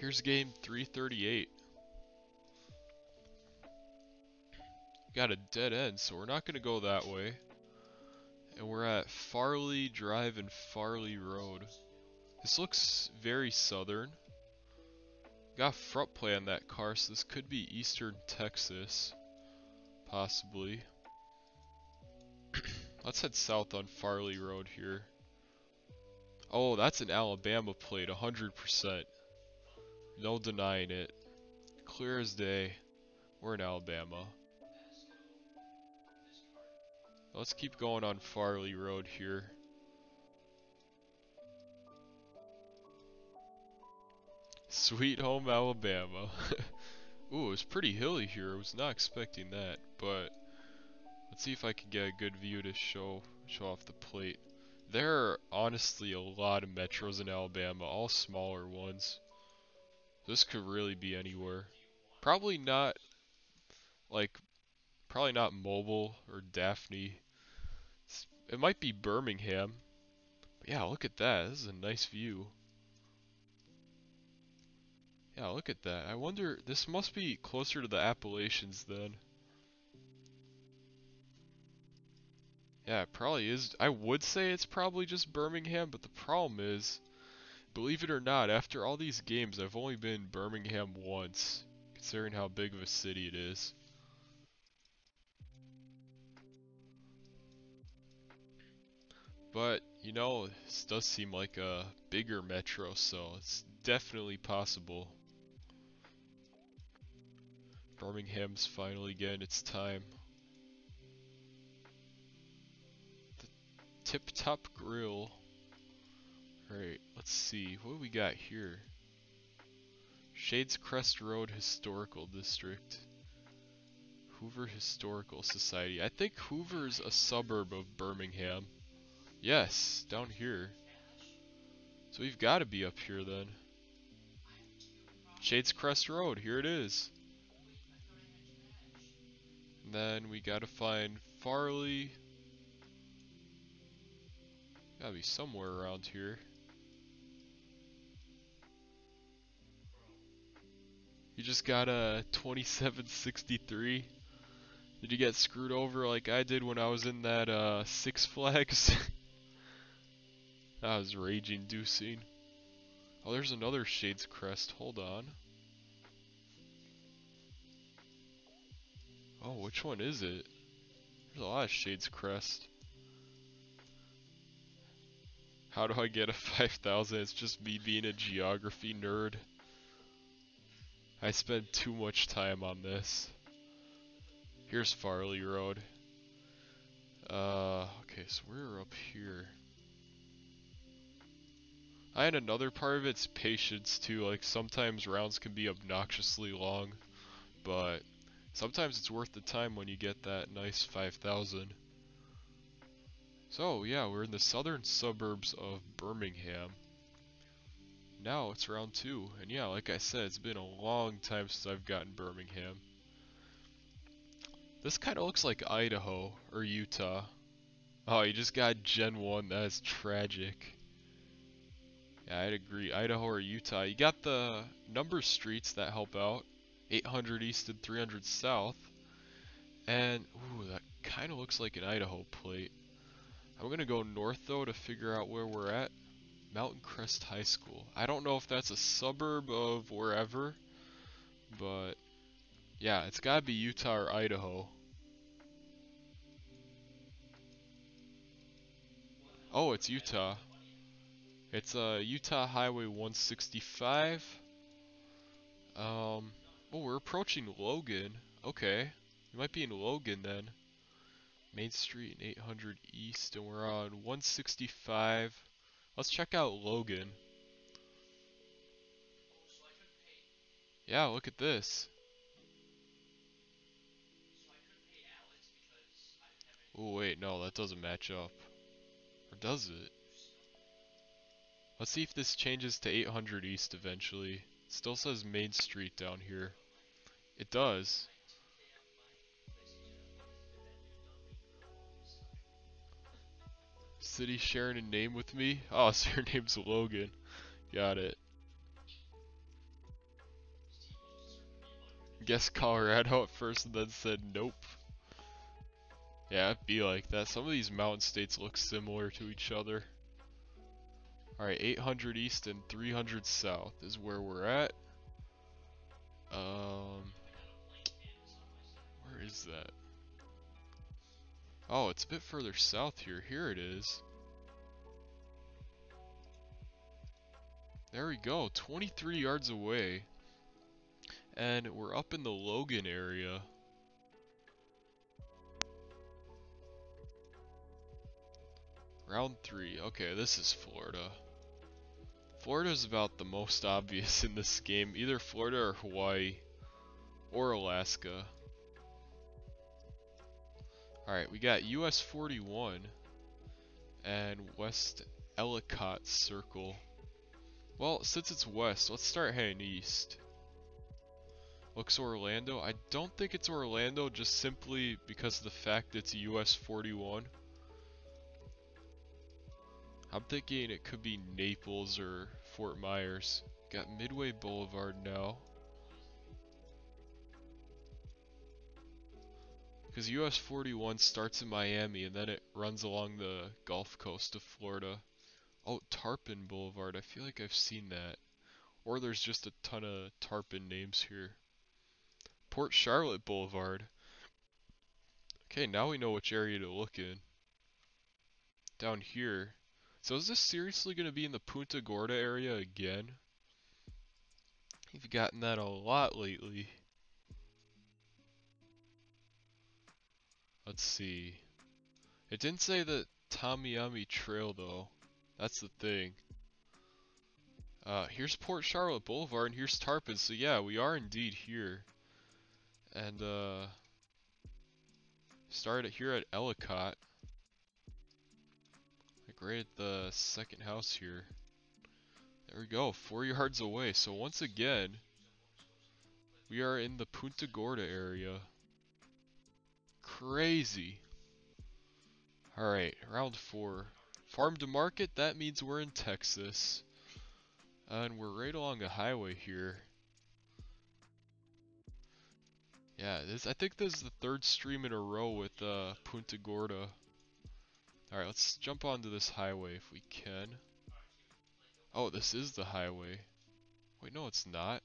Here's game 338. Got a dead end, so we're not going to go that way. And we're at Farley Drive and Farley Road. This looks very southern. Got front play on that car, so this could be eastern Texas. Possibly. Let's head south on Farley Road here. Oh, that's an Alabama plate, 100%. No denying it. Clear as day. We're in Alabama. Let's keep going on Farley Road here. Sweet home Alabama. Ooh, it was pretty hilly here. I was not expecting that, but let's see if I can get a good view to show off the plate. There are honestly a lot of metros in Alabama, all smaller ones. This could really be anywhere. Probably not Mobile or Daphne. It might be Birmingham. But yeah, look at that. This is a nice view. Yeah, look at that. I wonder, this must be closer to the Appalachians then. Yeah, it probably is. I would say it's probably just Birmingham, but the problem is, believe it or not, after all these games, I've only been in Birmingham once, considering how big of a city it is. But, you know, this does seem like a bigger metro, so it's definitely possible. Birmingham's finally getting its time. The Tip Top Grill. Alright, let's see. What do we got here? Shades Crest Road Historical District. Hoover Historical Society. I think Hoover's a suburb of Birmingham. Yes, down here. So we've got to be up here then. Shades Crest Road, here it is. And then we got to find Farley. Got to be somewhere around here. You just got a 2763. Did you get screwed over like I did when I was in that Six Flags? That was raging deucing. Oh, there's another Shades Crest. Hold on. Oh, which one is it? There's a lot of Shades Crest. How do I get a 5,000? It's just me being a geography nerd. I spend too much time on this. Here's Farley Road. Okay, so we're up here. And another part of it's patience too, like sometimes rounds can be obnoxiously long, but sometimes it's worth the time when you get that nice 5,000. So yeah, we're in the southern suburbs of Birmingham. Now it's round 2, and yeah, like I said, it's been a long time since I've gotten Birmingham. This kind of looks like Idaho or Utah. Oh, you just got Gen 1, that is tragic. Yeah, I'd agree. Idaho or Utah. You got the number streets that help out. 800 east and 300 south. And, ooh, that kind of looks like an Idaho plate. I'm going to go north, though, to figure out where we're at. Mountain Crest High School. I don't know if that's a suburb of wherever, but, yeah, it's got to be Utah or Idaho. Oh, it's Utah. It's Utah Highway 165. Oh, we're approaching Logan. Okay, we might be in Logan then. Main Street and 800 East, and we're on 165. Let's check out Logan. Yeah, look at this. Oh wait, no, that doesn't match up. Or does it? Let's see if this changes to 800 East eventually. It still says Main Street down here. It does. City sharing a name with me? Oh, so your name's Logan. Got it. guessed Colorado at first and then said nope. Yeah, it'd be like that. Some of these mountain states look similar to each other. Alright, 800 east and 300 south is where we're at. Where is that? Oh, it's a bit further south here. Here it is. There we go, 23 yards away. And we're up in the Logan area. Round 3. Okay, this is Florida. Florida's about the most obvious in this game. Either Florida or Hawaii. Or Alaska. Alright, we got US 41. And West Ellicott Circle. Well, since it's west, let's start heading east. Looks Orlando. I don't think it's Orlando, just simply because of the fact it's US 41. I'm thinking it could be Naples or Fort Myers. Got Midway Boulevard now. Because US 41 starts in Miami and then it runs along the Gulf Coast of Florida. Oh, Tarpon Boulevard. I feel like I've seen that. Or there's just a ton of Tarpon names here. Port Charlotte Boulevard. Okay, now we know which area to look in. Down here. So is this seriously going to be in the Punta Gorda area again? You've gotten that a lot lately. Let's see. It didn't say the Tamiami Trail though. That's the thing. Here's Port Charlotte Boulevard and here's Tarpon, so yeah, we are indeed here. And start it here at Ellicott. Like right at the second house here. There we go, 4 yards away. So once again, we are in the Punta Gorda area. Crazy. Alright, round 4. Farm to market, that means we're in Texas. And we're right along a highway here. Yeah, I think this is the third stream in a row with Punta Gorda. Alright, let's jump onto this highway if we can. Oh, this is the highway. Wait, no it's not.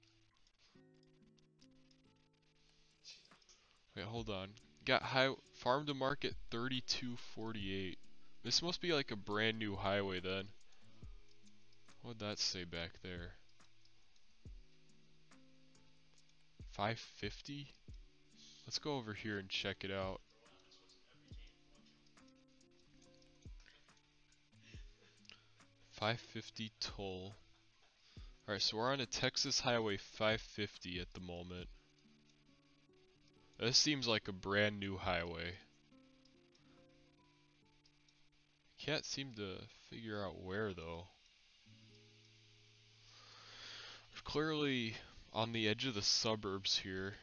Wait, hold on. Got farm to market 3248. This must be like a brand new highway then. What'd that say back there? 550? Let's go over here and check it out. $5.50 toll. Alright, so we're on a Texas Highway 550 at the moment. This seems like a brand new highway. Can't seem to figure out where though. We're clearly on the edge of the suburbs here.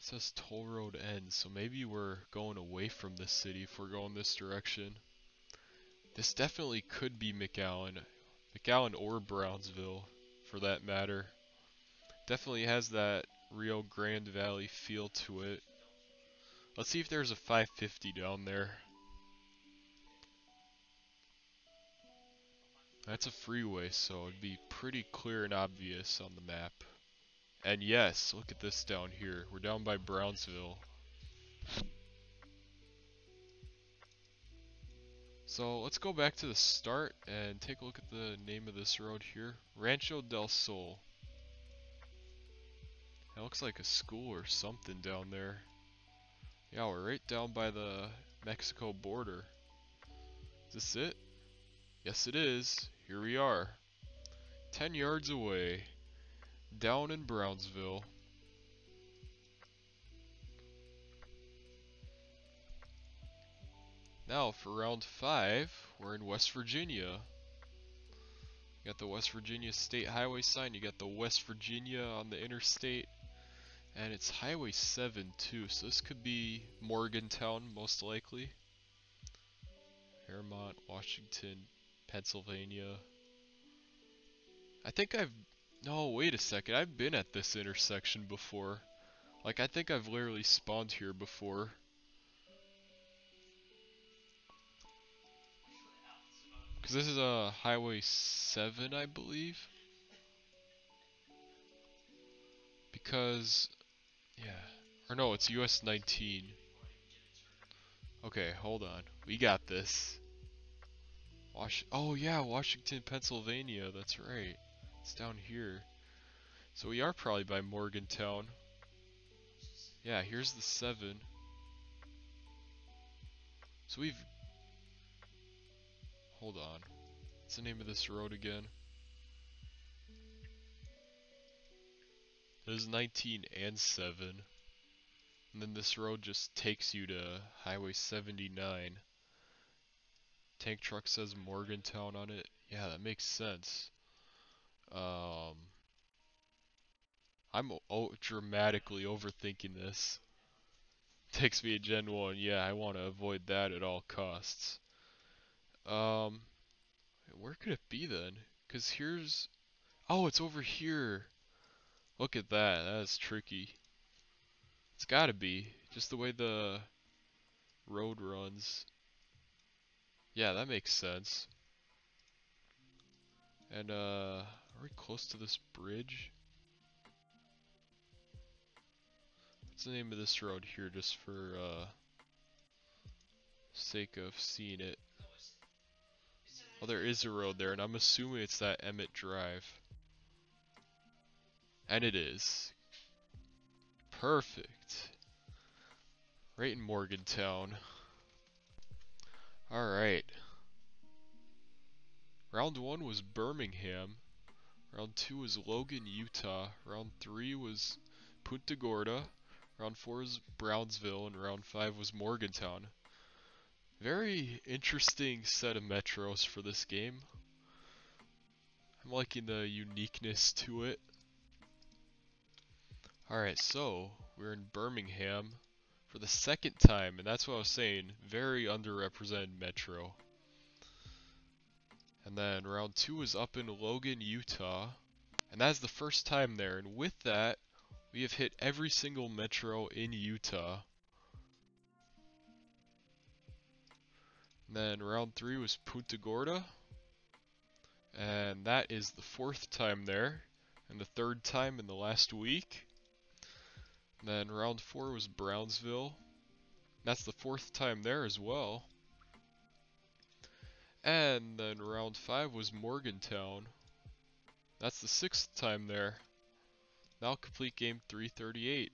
It says toll road ends, so maybe we're going away from the city if we're going this direction. This definitely could be McAllen. McAllen or Brownsville for that matter. Definitely has that Rio Grande Valley feel to it. Let's see if there's a 550 down there. That's a freeway, so it'd be pretty clear and obvious on the map. And yes, look at this down here. We're down by Brownsville. So let's go back to the start and take a look at the name of this road here. Rancho del Sol. That looks like a school or something down there. Yeah, we're right down by the Mexico border. Is this it? Yes it is. Here we are. 10 yards away. Down in Brownsville. Now for round 5, we're in West Virginia. You got the West Virginia State Highway sign, you got the West Virginia on the interstate. And it's Highway 7 too, so this could be Morgantown most likely. Fairmont, Washington, Pennsylvania. No, wait a second, I've been at this intersection before. Like, I think I've literally spawned here before. Because this is Highway 7, I believe. Because, yeah. Or no, it's US 19. Okay, hold on. We got this. Oh yeah, Washington, Pennsylvania. That's right. It's down here. So we are probably by Morgantown. Yeah, here's the 7. So we've... Hold on. What's the name of this road again? There's 19 and 7. And then this road just takes you to Highway 79. Tank truck says Morgantown on it. Yeah, that makes sense. I'm dramatically overthinking this. Takes me a Gen 1. Yeah, I want to avoid that at all costs. Where could it be then? Because here's... Oh, it's over here. Look at that. That is tricky. It's got to be. Just the way the road runs. Yeah, that makes sense. And, are we close to this bridge? What's the name of this road here, just for, sake of seeing it? Oh, there is a road there, and I'm assuming it's that Emmett Drive. And it is. Perfect. Right in Morgantown. Alright. Round 1 was Birmingham. Round 2 was Logan, Utah. Round 3 was Punta Gorda. Round 4 was Brownsville. And round 5 was Morgantown. Very interesting set of metros for this game. I'm liking the uniqueness to it. Alright, so we're in Birmingham for the second time, and that's what I was saying, very underrepresented metro. And then round 2 is up in Logan, Utah, and that's the first time there, and with that, we have hit every single metro in Utah. And then round 3 was Punta Gorda, and that is the 4th time there, and the 3rd time in the last week. And then round 4 was Brownsville. That's the 4th time there as well. And then round 5 was Morgantown. That's the 6th time there. Now complete game 338.